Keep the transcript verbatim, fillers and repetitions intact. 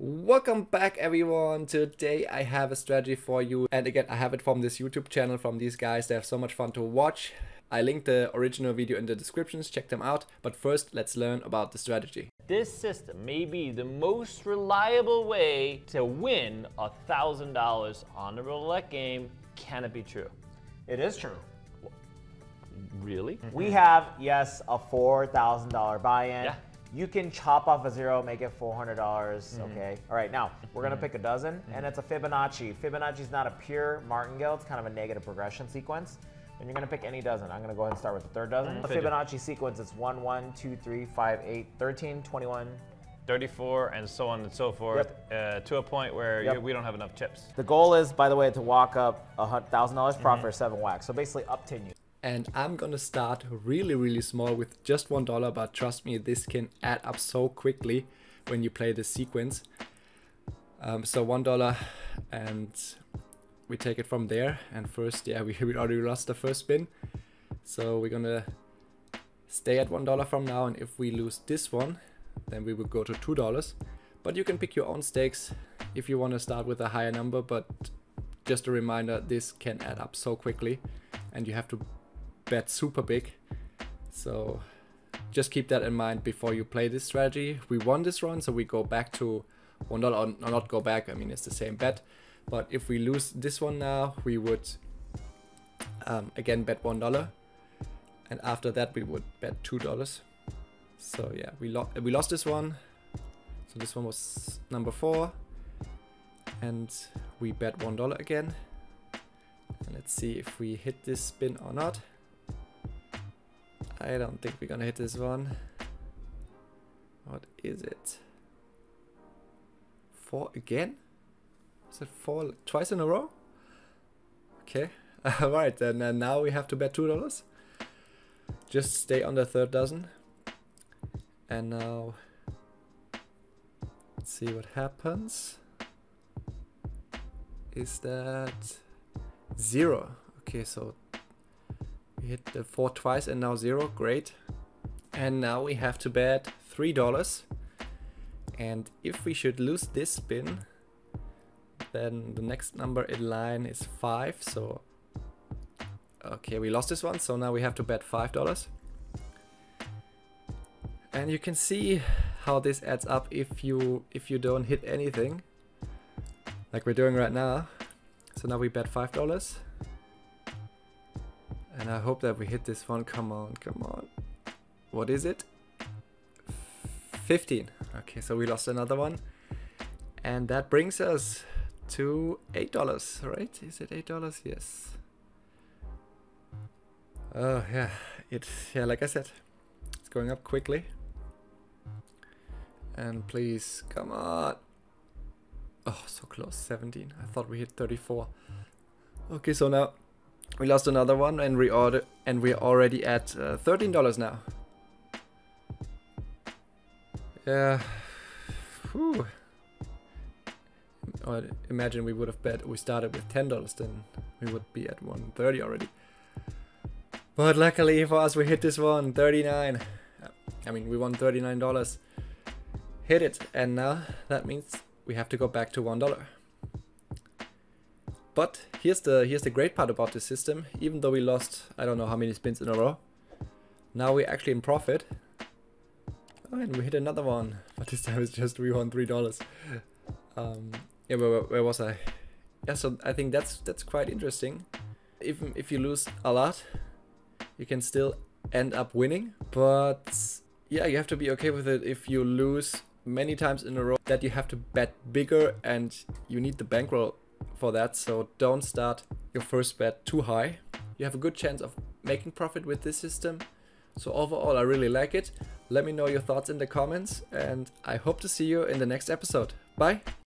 Welcome back everyone. Today I have a strategy for you, and again I have it from this YouTube channel, from these guys. They have so much fun to watch. I linked the original video in the descriptions, check them out. But first let's learn about the strategy. This system may be the most reliable way to win a thousand dollars on the roulette game. Can it be true? It is true. Really? Mm-hmm. We have, yes, a four thousand dollar buy-in. Yeah. You can chop off a zero, make it four hundred dollars, mm-hmm. okay? All right, now, we're gonna pick a dozen, mm-hmm. and it's a Fibonacci. Fibonacci is not a pure martingale, it's kind of a negative progression sequence. And you're gonna pick any dozen. I'm gonna go ahead and start with the third dozen. Mm-hmm. The Fibonacci sequence is one, one, two, three, five, eight, thirteen, twenty-one, thirty-four, and so on and so forth, yep. uh, to a point where yep. you, we don't have enough chips. The goal is, by the way, to walk up one thousand dollars profit mm-hmm. or seven whacks, so basically up ten you. And I'm gonna start really, really small with just one dollar, but trust me, this can add up so quickly when you play this sequence. Um, so one dollar, and we take it from there. And first, yeah, we, we already lost the first spin. So we're gonna stay at one dollar from now, and if we lose this one, then we will go to two dollars. But you can pick your own stakes if you want to start with a higher number, but just a reminder, this can add up so quickly, and you have to bet super big, so just keep that in mind before you play this strategy. We won this run, so we go back to one dollar, or not go back, I mean it's the same bet, but if we lose this one now, we would um, again bet one dollar, and after that we would bet two dollars. So yeah, we, lo we lost this one, so this one was number four, and we bet one dollar again. And let's see if we hit this spin or not. I don't think we're gonna hit this one. What is it? Four again? Is it four twice in a row? Okay, alright, and uh, now we have to bet two dollars. Just stay on the third dozen. And now, let's see what happens. Is that zero? Okay, so we hit the four twice and now zero, great. And now we have to bet three dollars, and if we should lose this spin, then the next number in line is five. So okay, we lost this one, so now we have to bet five dollars. And you can see how this adds up if you if you don't hit anything like we're doing right now. So now we bet five dollars, and I hope that we hit this one. Come on, come on. What is it? fifteen. Okay, so we lost another one, and that brings us to eight dollars, right? Is it eight dollars? Yes. Oh yeah, it's, yeah, like I said, it's going up quickly. And please, come on. Oh, so close, seventeen. I thought we hit thirty-four. Okay, so now we lost another one, and we order, and we're already at uh, thirteen dollars now. Yeah. Whew. I'd imagine we would have bet, we started with ten dollars, then we would be at one thirty already. But luckily for us, we hit this one, thirty-nine. I mean, we won thirty-nine dollars. Hit it, and now that means we have to go back to one dollar. But here's the here's the great part about this system. Even though we lost, I don't know how many spins in a row, now we're actually in profit. Oh, and we hit another one, but this time it's just we won three dollars. Um, yeah, where, where was I? Yeah, so I think that's that's quite interesting. Even if you lose a lot, you can still end up winning. But yeah, you have to be okay with it if you lose many times in a row, that you have to bet bigger, and you need the bankroll for that. So don't start your first bet too high. You have a good chance of making profit with this system. So overall, I really like it. Let me know your thoughts in the comments, and I hope to see you in the next episode. Bye.